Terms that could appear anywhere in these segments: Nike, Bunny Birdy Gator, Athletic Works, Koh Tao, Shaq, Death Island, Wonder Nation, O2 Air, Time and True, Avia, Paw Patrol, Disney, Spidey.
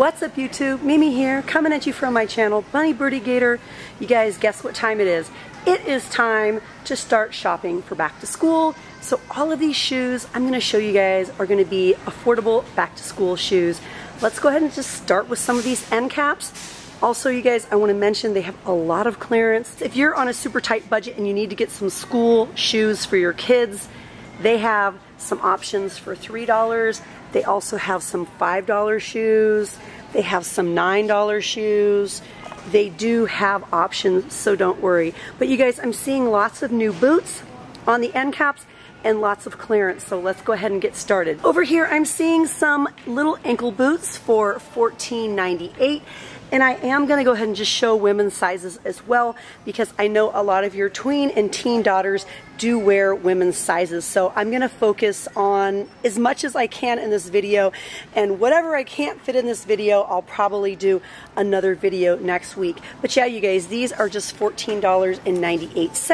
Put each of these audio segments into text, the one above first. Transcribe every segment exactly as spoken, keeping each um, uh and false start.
What's up YouTube? Mimi here, coming at you from my channel, Bunny Birdy Gator. You guys, guess what time it is? It is time to start shopping for back to school. So all of these shoes I'm gonna show you guys are gonna be affordable back to school shoes. Let's go ahead and just start with some of these end caps. Also, you guys, I want to mention they have a lot of clearance. If you're on a super tight budget and you need to get some school shoes for your kids, they have some options for three dollars. They also have some five dollar shoes. They have some nine dollar shoes. They do have options, so don't worry. But you guys, I'm seeing lots of new boots on the end caps and lots of clearance, so let's go ahead and get started. Over here, I'm seeing some little ankle boots for fourteen ninety-eight. And I am gonna go ahead and just show women's sizes as well, because I know a lot of your tween and teen daughters do wear women's sizes. So I'm gonna focus on as much as I can in this video, and whatever I can't fit in this video, I'll probably do another video next week. But yeah, you guys, these are just fourteen ninety-eight,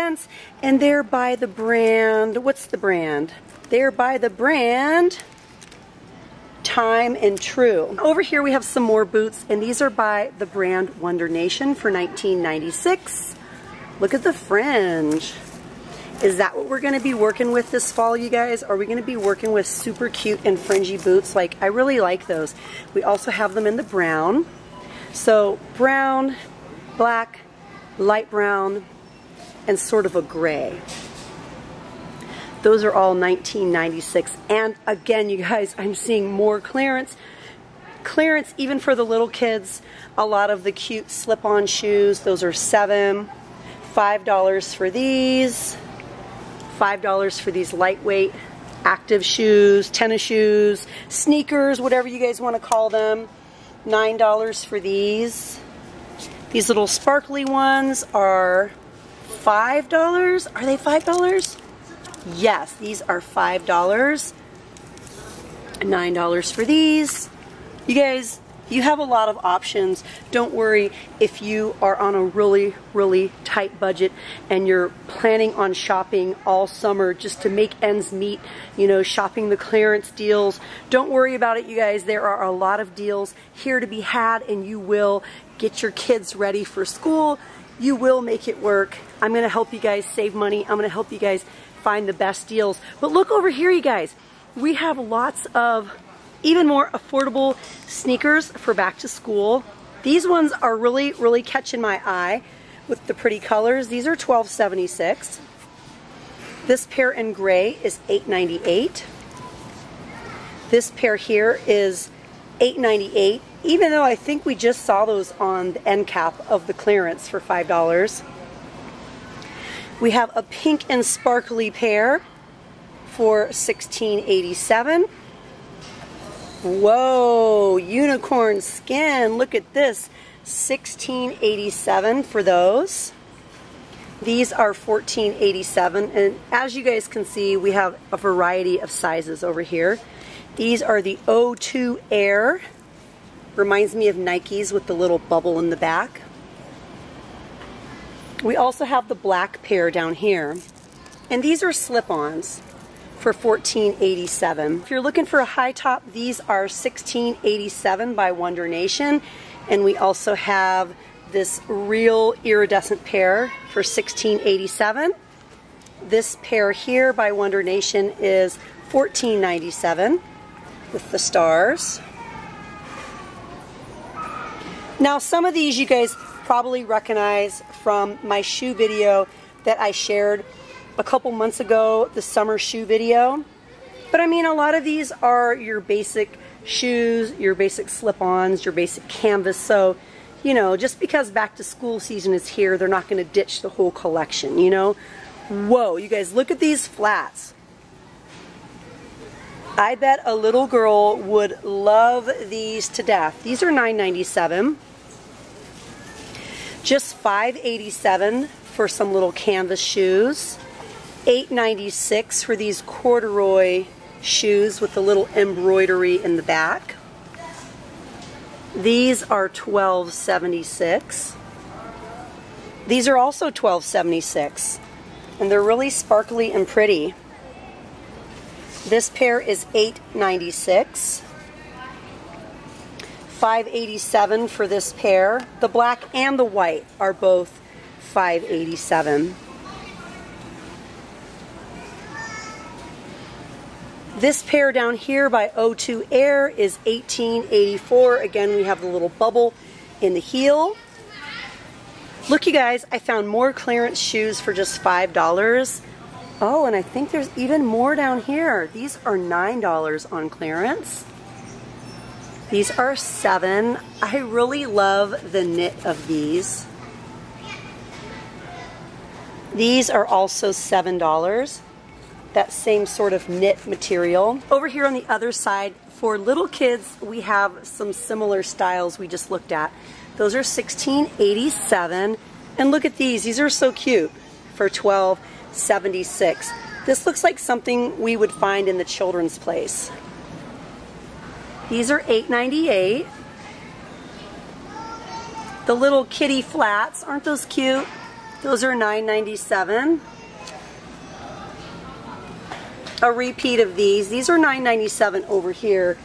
and they're by the brand, what's the brand? They're by the brand Time and True. Over here we have some more boots, and these are by the brand Wonder Nation for nineteen ninety-six. Look at the fringe. Is that what we're gonna be working with this fall, you guys? Are we gonna be working with super cute and fringy boots? Like, I really like those. We also have them in the brown. So brown, black, light brown, and sort of a gray. Those are all nineteen ninety-six, and again, you guys, I'm seeing more clearance. Clearance even for the little kids. A lot of the cute slip-on shoes, those are seven dollars, five dollars for these, five dollars for these lightweight active shoes, tennis shoes, sneakers, whatever you guys want to call them, nine dollars for these. These little sparkly ones are five dollars. Are they five dollars? Yes, these are five dollars, nine dollars for these. You guys, you have a lot of options. Don't worry if you are on a really, really tight budget and you're planning on shopping all summer just to make ends meet, you know, shopping the clearance deals. Don't worry about it, you guys. There are a lot of deals here to be had, and you will get your kids ready for school. You will make it work. I'm gonna help you guys save money. I'm gonna help you guys find the best deals. But look over here, you guys. We have lots of even more affordable sneakers for back to school. These ones are really, really catching my eye with the pretty colors. These are twelve seventy-six. This pair in gray is eight ninety-eight. This pair here is eight ninety-eight, even though I think we just saw those on the end cap of the clearance for five dollars. We have a pink and sparkly pair for sixteen eighty-seven. Whoa, unicorn skin, look at this, sixteen eighty-seven for those. These are fourteen eighty-seven, and as you guys can see, we have a variety of sizes over here. These are the O two Air, reminds me of Nike's with the little bubble in the back. We also have the black pair down here, and these are slip-ons for fourteen eighty-seven. If you're looking for a high top, these are sixteen eighty-seven by Wonder Nation, and we also have this real iridescent pair for sixteen eighty-seven. This pair here by Wonder Nation is fourteen ninety-seven with the stars. Now, some of these you guys probably recognize from my shoe video that I shared a couple months ago, the summer shoe video. But I mean, a lot of these are your basic shoes, your basic slip-ons, your basic canvas. So, you know, just because back to school season is here, they're not gonna ditch the whole collection, you know? Whoa, you guys, look at these flats. I bet a little girl would love these to death. These are nine ninety-seven. Just five eighty-seven for some little canvas shoes, eight ninety-six for these corduroy shoes with the little embroidery in the back. These are twelve seventy-six. These are also twelve seventy-six, and they're really sparkly and pretty. This pair is eight ninety-six. five eighty-seven for this pair. The black and the white are both five eighty-seven. This pair down here by O two Air is eighteen eighty-four. Again, we have the little bubble in the heel. Look, you guys, I found more clearance shoes for just five dollars. Oh, and I think there's even more down here. These are nine dollars on clearance. These are seven dollars. I really love the knit of these. These are also seven dollars. That same sort of knit material. Over here on the other side, for little kids, we have some similar styles we just looked at. Those are sixteen eighty-seven, and look at these, these are so cute, for twelve seventy-six. This looks like something we would find in the children's place. These are eight ninety-eight. The little kitty flats, aren't those cute? Those are nine ninety-seven. A repeat of these. These are nine ninety-seven over here.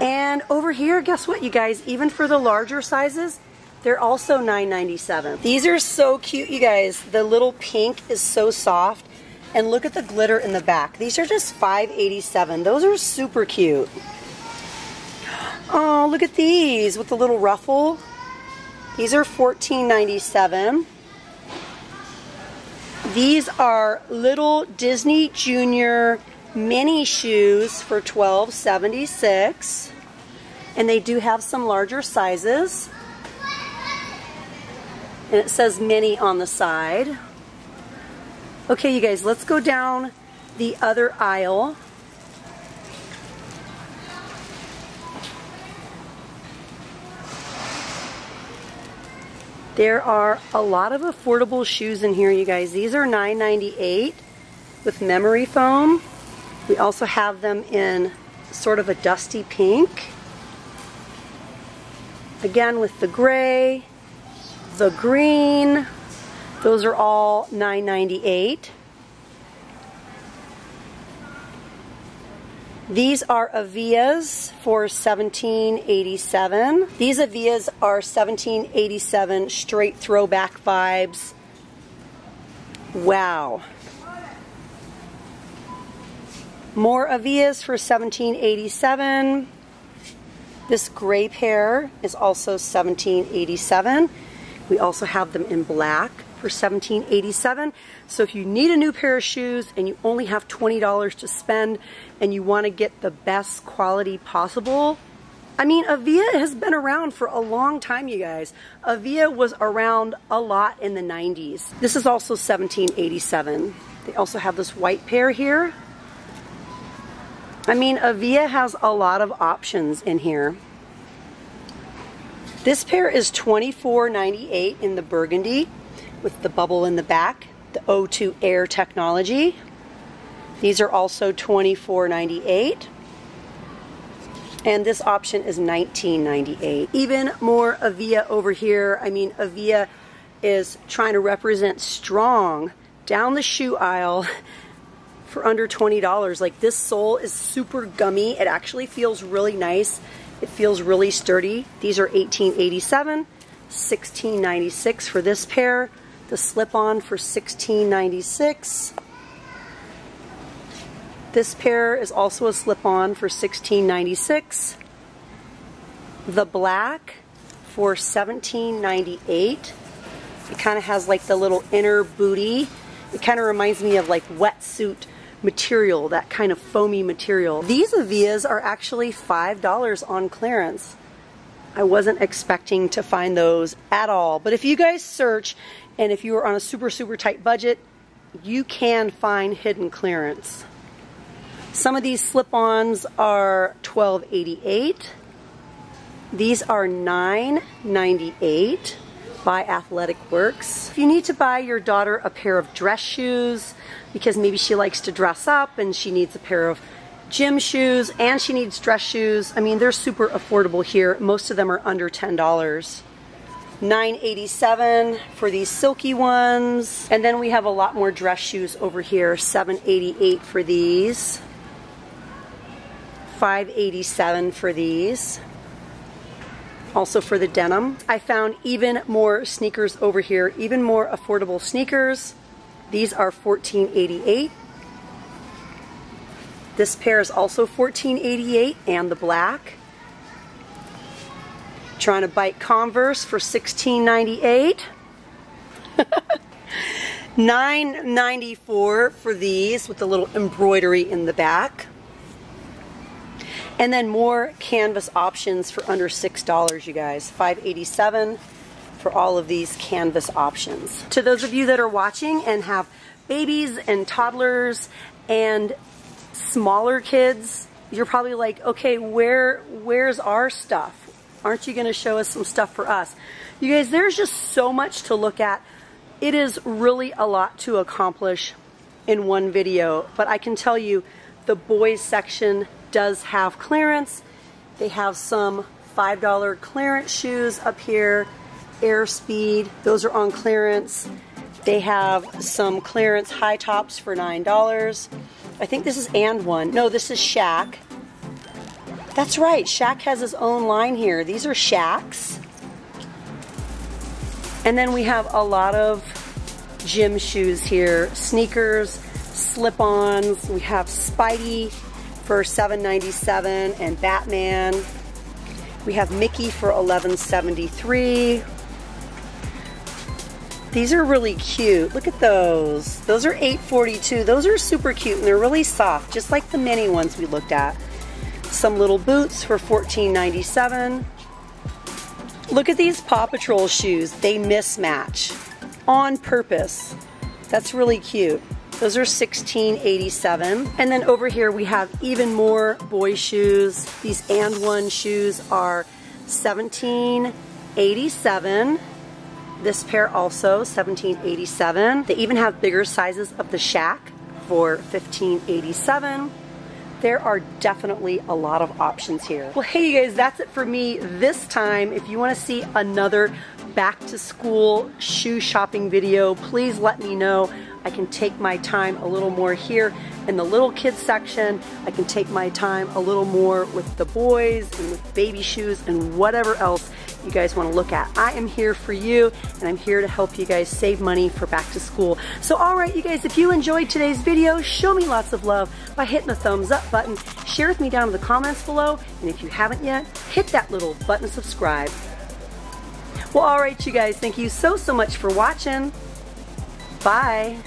And over here, guess what, you guys? Even for the larger sizes, they're also nine ninety-seven. These are so cute, you guys. The little pink is so soft. And look at the glitter in the back. These are just five eighty-seven. Those are super cute. Oh, look at these with the little ruffle. These are fourteen ninety-seven. These are little Disney Junior mini shoes for twelve seventy-six, and they do have some larger sizes, and it says mini on the side. Okay, you guys, let's go down the other aisle. There are a lot of affordable shoes in here, you guys. These are nine ninety-eight with memory foam. We also have them in sort of a dusty pink. Again with the gray, the green. Those are all nine ninety-eight. These are Avias for seventeen eighty-seven. These Avias are seventeen eighty-seven, straight throwback vibes. Wow. More Avias for seventeen eighty-seven. This gray pair is also seventeen eighty-seven. We also have them in black for seventeen eighty-seven. So if you need a new pair of shoes and you only have twenty dollars to spend and you want to get the best quality possible, I mean, Avia has been around for a long time, you guys. Avia was around a lot in the nineties. This is also seventeen eighty-seven. They also have this white pair here. I mean, Avia has a lot of options in here. This pair is twenty-four ninety-eight in the burgundy, with the bubble in the back, the O two Air technology. These are also twenty-four ninety-eight. And this option is nineteen ninety-eight. Even more Avia over here. I mean, Avia is trying to represent strong down the shoe aisle for under twenty dollars. Like, this sole is super gummy. It actually feels really nice. It feels really sturdy. These are eighteen eighty-seven, sixteen ninety-six for this pair. The slip-on for sixteen ninety-six. This pair is also a slip-on for sixteen ninety-six. The black for seventeen ninety-eight. It kind of has like the little inner booty. It kind of reminds me of like wetsuit material, that kind of foamy material. These Avias are actually five dollars on clearance. I wasn't expecting to find those at all. But if you guys search, and if you are on a super, super tight budget, you can find hidden clearance. Some of these slip-ons are twelve eighty-eight. These are nine ninety-eight by Athletic Works. If you need to buy your daughter a pair of dress shoes, because maybe she likes to dress up and she needs a pair of gym shoes and she needs dress shoes, I mean, they're super affordable here. Most of them are under ten dollars. nine eighty-seven for these silky ones. And then we have a lot more dress shoes over here. seven eighty-eight for these. five eighty-seven for these. also for the denim. I found even more sneakers over here, even more affordable sneakers. These are fourteen eighty-eight. This pair is also fourteen eighty-eight, and the black. Trying to bite Converse for sixteen ninety-eight. nine ninety-four for these with a little embroidery in the back. And then more canvas options for under six dollars, you guys. five eighty-seven for all of these canvas options. To those of you that are watching and have babies and toddlers and smaller kids, you're probably like, okay, where where's our stuff? Aren't you going to show us some stuff for us? You guys, there's just so much to look at. It is really a lot to accomplish in one video, but I can tell you the boys section does have clearance. They have some five dollar clearance shoes up here, Airspeed, those are on clearance. They have some clearance high tops for nine dollars. I think this is and one. No, this is Shaq. That's right, Shaq has his own line here. These are Shaqs. And then we have a lot of gym shoes here. Sneakers, slip-ons. We have Spidey for seven ninety-seven and Batman. We have Mickey for eleven seventy-three. These are really cute. Look at those. Those are eight forty-two. Those are super cute and they're really soft, just like the mini ones we looked at. Some little boots for fourteen ninety-seven. Look at these Paw Patrol shoes. They mismatch on purpose. That's really cute. Those are sixteen eighty-seven. And then over here we have even more boy shoes. These and one shoes are seventeen eighty-seven. This pair also seventeen eighty-seven. They even have bigger sizes of the Shaq for fifteen eighty-seven. There are definitely a lot of options here. Well, hey you guys, that's it for me this time. If you want to see another back to school shoe shopping video, please let me know. I can take my time a little more here in the little kids section. I can take my time a little more with the boys and with baby shoes and whatever else you guys want to look at. I am here for you and I'm here to help you guys save money for back to school. So all right, you guys, if you enjoyed today's video, show me lots of love by hitting the thumbs up button. Share with me down in the comments below. And if you haven't yet, hit that little button subscribe. Well, all right, you guys, thank you so, so much for watching. Bye.